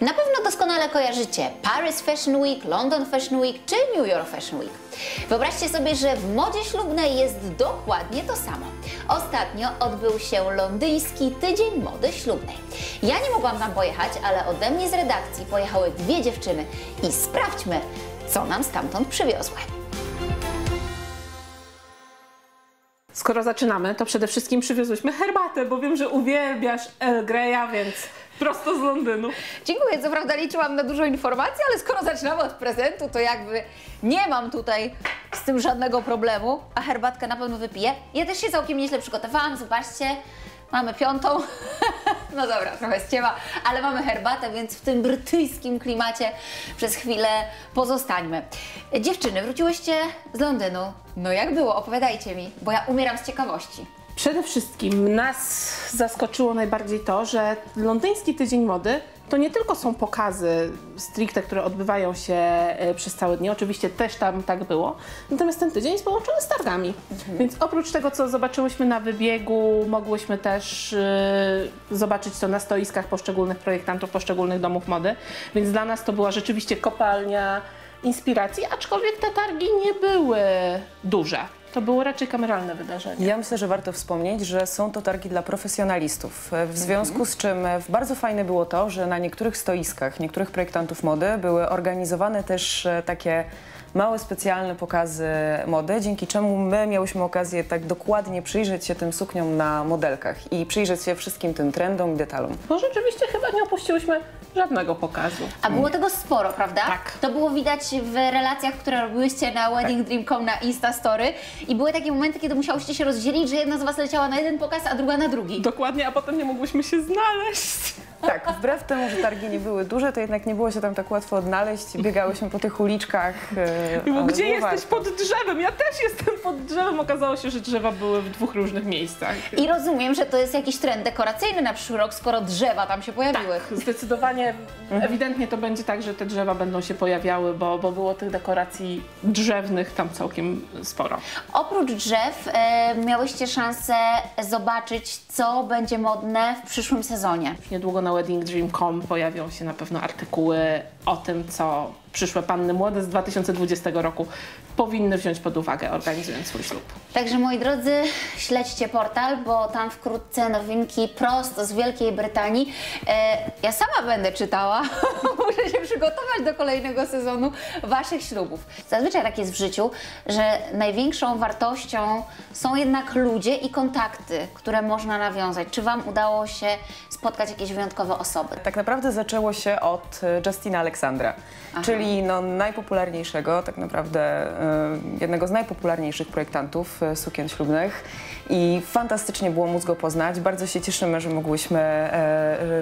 Na pewno doskonale kojarzycie Paris Fashion Week, London Fashion Week czy New York Fashion Week. Wyobraźcie sobie, że w modzie ślubnej jest dokładnie to samo. Ostatnio odbył się londyński tydzień mody ślubnej. Ja nie mogłam tam pojechać, ale ode mnie z redakcji pojechały dwie dziewczyny i sprawdźmy, co nam stamtąd przywiozły. Skoro zaczynamy, to przede wszystkim przywiozłyśmy herbatę, bo wiem, że uwielbiasz Earl Greya, więc prosto z Londynu. Dziękuję, co prawda liczyłam na dużo informacji, ale skoro zaczynamy od prezentu, to jakby nie mam tutaj z tym żadnego problemu, a herbatkę na pewno wypiję. Ja też się całkiem nieźle przygotowałam, zobaczcie, mamy piątą, no dobra, trochę ściema, ale mamy herbatę, więc w tym brytyjskim klimacie przez chwilę pozostańmy. Dziewczyny, wróciłyście z Londynu, no jak było? Opowiadajcie mi, bo ja umieram z ciekawości. Przede wszystkim nas zaskoczyło najbardziej to, że londyński tydzień mody to nie tylko są pokazy stricte, które odbywają się przez całe dnie, oczywiście też tam tak było, natomiast ten tydzień jest połączony z targami. Więc oprócz tego, co zobaczyłyśmy na wybiegu, mogłyśmy też zobaczyć to na stoiskach poszczególnych projektantów, poszczególnych domów mody, więc dla nas to była rzeczywiście kopalnia inspiracji, aczkolwiek te targi nie były duże. To było raczej kameralne wydarzenie. Ja myślę, że warto wspomnieć, że są to targi dla profesjonalistów, w związku z czym bardzo fajne było to, że na niektórych stoiskach, niektórych projektantów mody były organizowane też takie małe, specjalne pokazy mody, dzięki czemu my miałyśmy okazję tak dokładnie przyjrzeć się tym sukniom na modelkach i przyjrzeć się wszystkim tym trendom i detalom. No rzeczywiście chyba nie opuściłyśmy żadnego pokazu. A było tego sporo, prawda? Tak. To było widać w relacjach, które robiłyście na WeddingDream.com, na Instastory i były takie momenty, kiedy musiałyście się rozdzielić, że jedna z Was leciała na jeden pokaz, a druga na drugi. Dokładnie, a potem nie mogłyśmy się znaleźć. Tak, wbrew temu, że targi nie były duże, to jednak nie było się tam tak łatwo odnaleźć. Biegałyśmy po tych uliczkach. Gdzie jesteś? Pod drzewem! Ja też jestem pod drzewem! Okazało się, że drzewa były w dwóch różnych miejscach. I rozumiem, że to jest jakiś trend dekoracyjny na przyszły rok, skoro drzewa tam się pojawiły. Tak, zdecydowanie, ewidentnie to będzie tak, że te drzewa będą się pojawiały, bo było tych dekoracji drzewnych tam całkiem sporo. Oprócz drzew miałyście szansę zobaczyć, co będzie modne w przyszłym sezonie. Niedługo na WeddingDream.com pojawią się na pewno artykuły o tym, co przyszłe panny młode z 2020 roku powinny wziąć pod uwagę, organizując swój ślub. Także moi drodzy, śledźcie portal, bo tam wkrótce nowinki prosto z Wielkiej Brytanii. Ja sama będę czytała, muszę się przygotować do kolejnego sezonu Waszych ślubów. Zazwyczaj tak jest w życiu, że największą wartością są jednak ludzie i kontakty, które można nawiązać. Czy Wam udało się spotkać jakieś wyjątkowe osoby? Tak naprawdę zaczęło się od Justina Alexandra, czyli no najpopularniejszego, tak naprawdę jednego z najpopularniejszych projektantów sukien ślubnych i fantastycznie było móc go poznać. Bardzo się cieszymy, że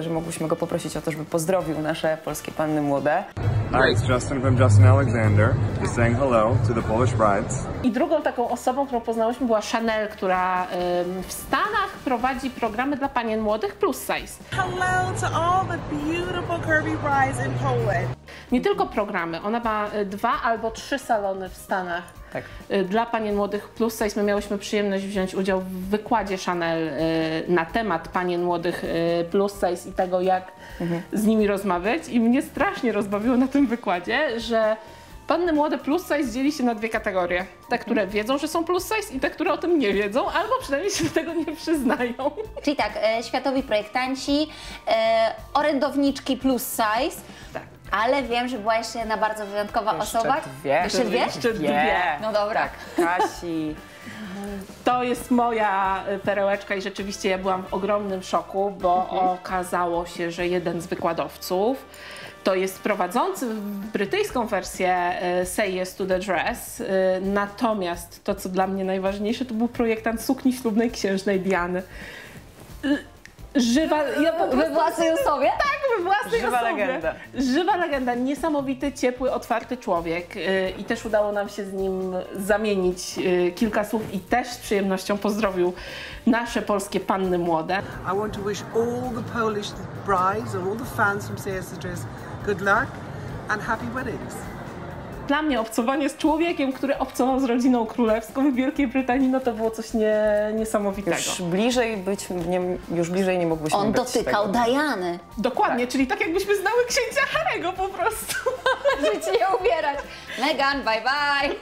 mogłyśmy go poprosić o to, żeby pozdrowił nasze polskie panny młode. Hi, it's Justin from Justin Alexander. Just saying hello to the Polish brides. I drugą taką osobą, którą poznałyśmy, była Chanel, która w Stanach prowadzi programy dla panien młodych plus size. Hello to all the beautiful curvy brides in Poland. Nie tylko programy, ona ma 2 albo 3 salony w Stanach. Tak. Dla panien młodych plus size. My miałyśmy przyjemność wziąć udział w wykładzie Chanel na temat panien młodych plus size i tego, jak z nimi rozmawiać. I mnie strasznie rozbawiło na tym wykładzie, że panny młode plus size dzieli się na dwie kategorie. Te, które wiedzą, że są plus size i te, które o tym nie wiedzą, albo przynajmniej się do tego nie przyznają. Czyli tak, światowi projektanci, orędowniczki plus size. Tak. Ale wiem, że była jeszcze jedna bardzo wyjątkowa osoba. Jeszcze dwie? No dobra. Tak, Kasi. To jest moja perełeczka i rzeczywiście ja byłam w ogromnym szoku, bo okazało się, że jeden z wykładowców to jest prowadzący brytyjską wersję Say Yes to the Dress, natomiast to, co dla mnie najważniejsze, to był projektant sukni ślubnej księżnej Diany. Żywa, ja po prostu, we własnej osobie. Żywa legenda. Żywa legenda, niesamowity, ciepły, otwarty człowiek i też udało nam się z nim zamienić kilka słów i też z przyjemnością pozdrowił nasze polskie panny młode. I want to wish all the Polish brides and all the fans from CS Dress good luck and happy weddings. dla mnie obcowanie z człowiekiem, który obcował z rodziną królewską w Wielkiej Brytanii, no to było coś niesamowitego. Już bliżej nie mogłyśmy być. On dotykał Diany. Dokładnie, tak. Czyli tak jakbyśmy znały księcia Harry'ego po prostu. Życie nie umierać. Megan, bye bye.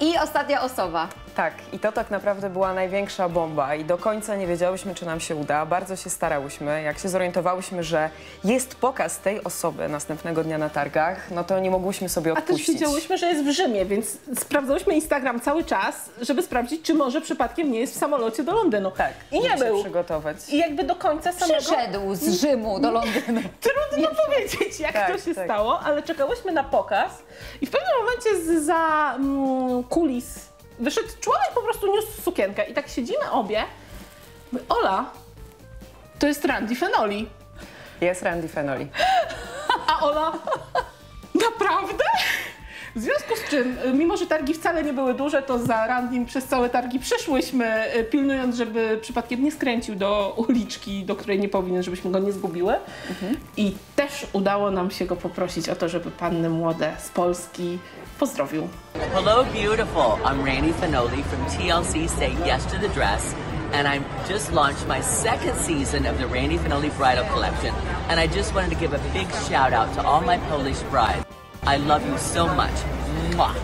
I ostatnia osoba. Tak, i to tak naprawdę była największa bomba i do końca nie wiedziałyśmy, czy nam się uda. Bardzo się starałyśmy. Jak się zorientowałyśmy, że jest pokaz tej osoby następnego dnia na targach, no to nie mogłyśmy sobie odpuścić. A też wiedziałyśmy, że jest w Rzymie, więc sprawdzałyśmy Instagram cały czas, żeby sprawdzić, czy może przypadkiem nie jest w samolocie do Londynu. Tak, i nie był. Przygotować. I jakby do końca samego... Przyszedł z Rzymu do Londynu. Trudno powiedzieć, jak tak, to się stało, ale czekałyśmy na pokaz i w pewnym momencie za kulis wyszedł człowiek, po prostu niósł sukienkę i tak siedzimy obie. Mówię, Ola, to jest Randy Fenoli. Jest Randy Fenoli. A Ola, naprawdę? W związku z czym, mimo że targi wcale nie były duże, to za Randim przez całe targi przeszłyśmy, pilnując, żeby przypadkiem nie skręcił do uliczki, do której nie powinien, żebyśmy go nie zgubiły. I też udało nam się go poprosić o to, żeby panny młode z Polski pozdrowił. Hello beautiful, I'm Randy Fenoli from TLC Say Yes to the Dress and I just launched my second season of the Randy Fenoli Bridal Collection and I just wanted to give a big shout out to all my Polish brides. I love you so much. Mwah.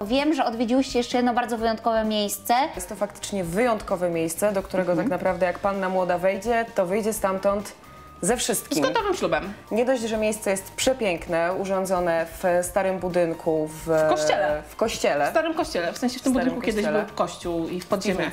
Wiem, że odwiedziłyście jeszcze jedno bardzo wyjątkowe miejsce. Jest to faktycznie wyjątkowe miejsce, do którego tak naprawdę jak panna młoda wejdzie, to wyjdzie stamtąd ze wszystkim. Z gotowym ślubem. Nie dość, że miejsce jest przepiękne, urządzone w starym budynku, w kościele. W starym kościele, w sensie w tym budynku kiedyś był kościół i w podziemiach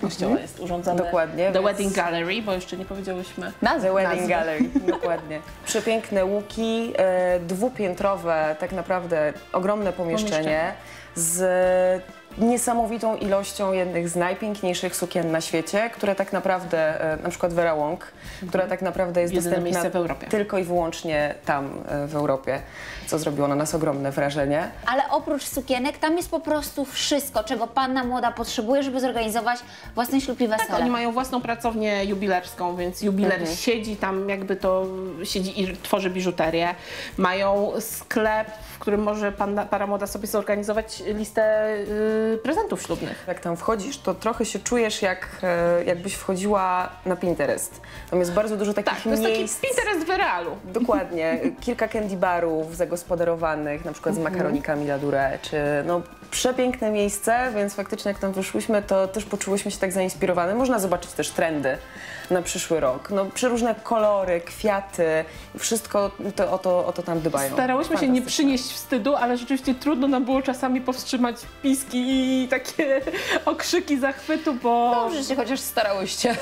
kościoła jest urządzony. Dokładnie. The Wedding Gallery, bo jeszcze nie powiedziałyśmy nazwy. The Wedding Gallery, dokładnie. Przepiękne łuki, dwupiętrowe, tak naprawdę ogromne pomieszczenie z niesamowitą ilością jednych z najpiękniejszych sukien na świecie, które tak naprawdę, na przykład Vera Wang, która tak naprawdę jest dostępna w Europie. Tylko i wyłącznie tam w Europie, co zrobiło na nas ogromne wrażenie. Ale oprócz sukienek tam jest po prostu wszystko, czego panna młoda potrzebuje, żeby zorganizować własny ślub i wesele. Tak, oni mają własną pracownię jubilerską, więc jubiler siedzi tam, jakby to siedzi i tworzy biżuterię. Mają sklep, w którym może para młoda sobie zorganizować listę prezentów ślubnych. Jak tam wchodzisz, to trochę się czujesz, jakbyś wchodziła na Pinterest. Tam jest bardzo dużo takich miejsc. To jest taki Pinterest w realu. Dokładnie. Kilka candy barów zagospodarowanych, na przykład z makaronikami Ladurée, czy no przepiękne miejsce, więc faktycznie jak tam wyszłyśmy, to też poczułyśmy się tak zainspirowane. Można zobaczyć też trendy na przyszły rok. No przeróżne kolory, kwiaty, wszystko to, o to tam dbają. Starałyśmy się nie przynieść wstydu, ale rzeczywiście trudno nam było czasami powstrzymać piski i takie okrzyki zachwytu, bo... Dobrze się chociaż starałyście.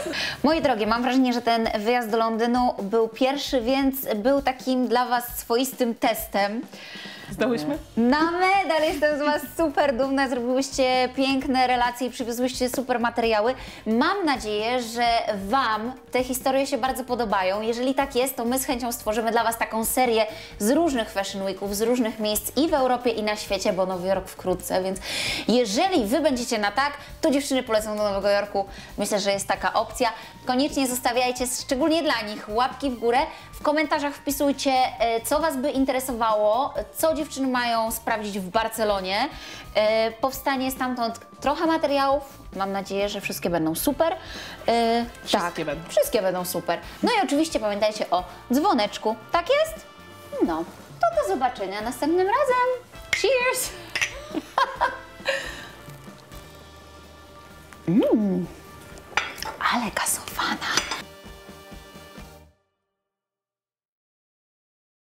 Moi drogie, mam wrażenie, że ten wyjazd do Londynu był pierwszy, więc był takim dla was swoistym testem. Zdałyśmy? Na medal! Jestem z was super dumna, zrobiłyście piękne relacje i przywiozłyście super materiały. Mam nadzieję, że wam te historie się bardzo podobają. Jeżeli tak jest, to my z chęcią stworzymy dla was taką serię z różnych Fashion Weeków, z różnych miejsc i w Europie, i na świecie, bo Nowy Jork wkrótce, więc jeżeli wy będziecie na tak, to dziewczyny polecą do Nowego Jorku. Myślę, że jest taka opcja. Koniecznie zostawiajcie, szczególnie dla nich, łapki w górę. W komentarzach wpisujcie, co was by interesowało, co dziewczyny mają sprawdzić w Barcelonie. Powstanie stamtąd trochę materiałów. Mam nadzieję, że wszystkie będą super. Wszystkie będą super. No i oczywiście pamiętajcie o dzwoneczku. Tak jest? No, to do zobaczenia następnym razem. Cheers! Ale gazowana.